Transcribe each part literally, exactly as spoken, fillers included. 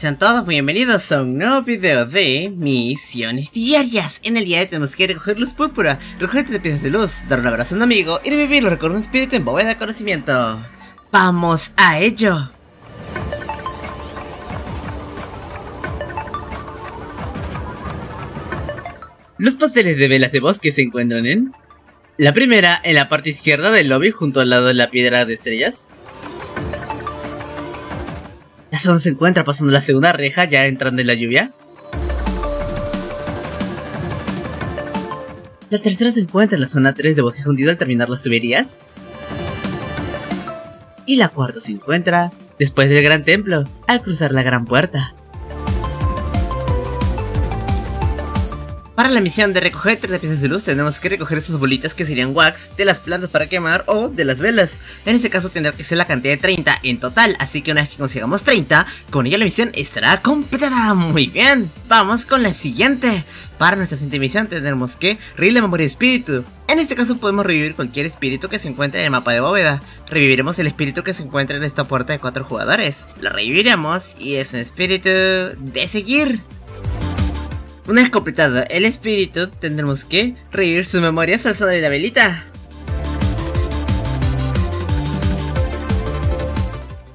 Sean todos muy bienvenidos a un nuevo video de Misiones Diarias. En el día de hoy tenemos que recoger luz púrpura, recoger tres piezas de luz, dar un abrazo a un amigo y revivir los recuerdos de un espíritu en Bóveda de Conocimiento. ¡Vamos a ello! Los pasteles de velas de bosque se encuentran en... la primera, en la parte izquierda del lobby, junto al lado de la piedra de estrellas. La zona se encuentra pasando la segunda reja, ya entrando en la lluvia. La tercera se encuentra en la zona tres de Bosque Hundido al terminar las tuberías. Y la cuarta se encuentra después del gran templo, al cruzar la gran puerta. Para la misión de recoger tres piezas de luz tenemos que recoger esas bolitas que serían wax de las plantas para quemar o de las velas. En este caso tendrá que ser la cantidad de treinta en total, así que una vez que consigamos treinta, con ello la misión estará completada. Muy bien, vamos con la siguiente. Para nuestra siguiente misión tendremos que revivir la memoria de espíritu. En este caso podemos revivir cualquier espíritu que se encuentre en el mapa de bóveda. Reviviremos el espíritu que se encuentra en esta puerta de cuatro jugadores. Lo reviviremos y es un espíritu de seguir. Una vez completado el espíritu, tendremos que revivir sus memorias al son de la velita.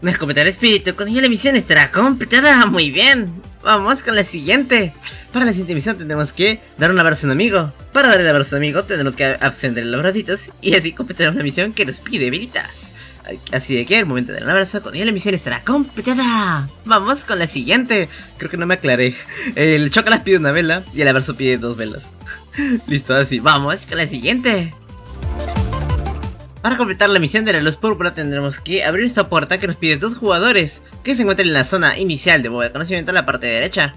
Una vez completado el espíritu, con ella la misión estará completada. Muy bien, vamos con la siguiente. Para la siguiente misión tendremos que dar un abrazo a un amigo. Para darle el abrazo a un amigo tendremos que extender los bracitos y así completaremos la misión que nos pide velitas. Así de que al momento de dar un abrazo, con ella la misión estará completada. Vamos con la siguiente. Creo que no me aclaré. El chocolate pide una vela y el abrazo pide dos velas. Listo, así. Vamos con la siguiente. Para completar la misión de la luz púrpura tendremos que abrir esta puerta que nos pide dos jugadores que se encuentran en la zona inicial de Bóveda de Conocimiento en la parte derecha.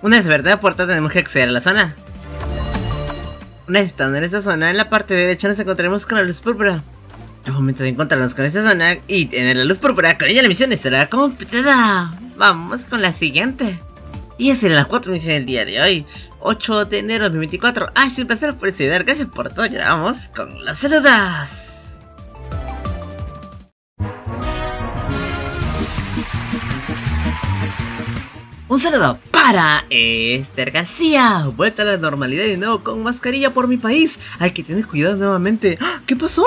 Una vez abierta la puerta tenemos que acceder a la zona. Estando en esta zona, en la parte derecha nos encontraremos con la luz púrpura. Al momento de encontrarnos con esta zona y tener la luz púrpura, con ella la misión estará completada. Vamos con la siguiente. Y esa era la cuarta misión del día de hoy, ocho de enero de dos mil veinticuatro. Ha sido un placer por ayudar, gracias por todo. Y ahora vamos con las saludas. Un saludo para Esther García. Vuelta a la normalidad de nuevo con mascarilla por mi país. Hay que tener cuidado nuevamente. ¿Qué pasó?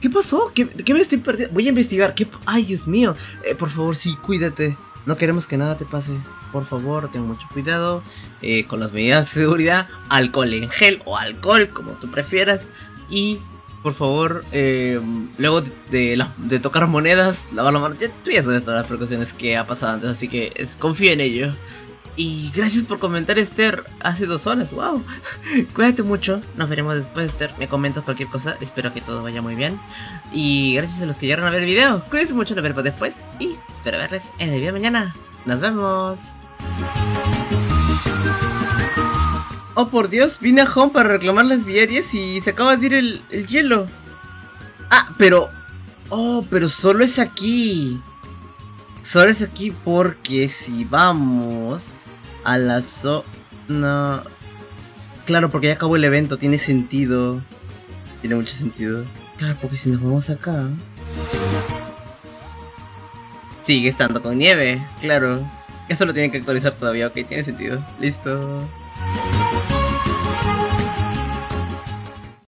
¿Qué pasó? ¿Qué, qué me estoy perdiendo? Voy a investigar. ¿Qué? Ay, Dios mío. Eh, por favor, sí, cuídate. No queremos que nada te pase. Por favor, ten mucho cuidado eh, con las medidas de seguridad. Alcohol en gel o alcohol, como tú prefieras. Y, por favor, eh, luego de, de, la, de tocar monedas, lavar la mano. Ya, tú ya sabes todas las precauciones que ha pasado antes, así que es, confía en ello. Y gracias por comentar, Esther, hace dos horas, wow. Cuídate mucho, nos veremos después, Esther. Me comentas cualquier cosa, espero que todo vaya muy bien. Y gracias a los que llegaron a ver el video. Cuídense mucho, nos veremos después y espero verles en el video de mañana. ¡Nos vemos! Oh, por Dios, vine a Home para reclamar las diarias y se acaba de ir el, el hielo. Ah, pero... oh, pero solo es aquí. Solo es aquí porque si vamos... a la zona... claro, porque ya acabó el evento, tiene sentido. Tiene mucho sentido. Claro, porque si nos vamos acá... sigue estando con nieve, claro. Eso lo tienen que actualizar todavía, ok, tiene sentido. Listo.